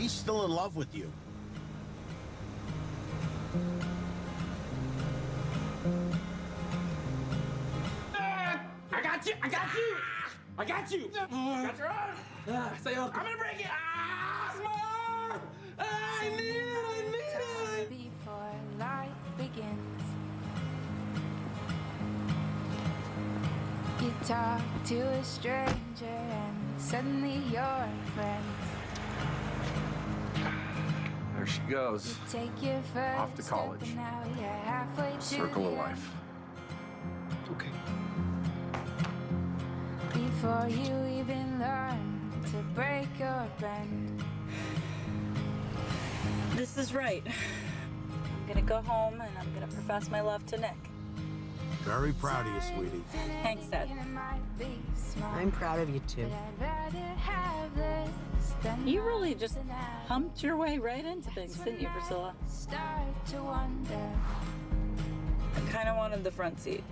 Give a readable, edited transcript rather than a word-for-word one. He's still in love with you. I got you! I got you! I got you! I got your arm! Stay up. I'm gonna break it! Ah! It's my arm! I need it! I need it! Before life begins, you talk to a stranger and suddenly you're friends. There she goes. You take your first off to college. Step and now you're halfway to circle of life. Okay. Before you even learn to break or bend. This is right. I'm gonna go home and I'm gonna profess my love to Nick. Very proud of you, sweetie. Thanks, Dad. I'm proud of you, too. You really just humped your way right into things, didn't you, Priscilla? I kind of wanted the front seat.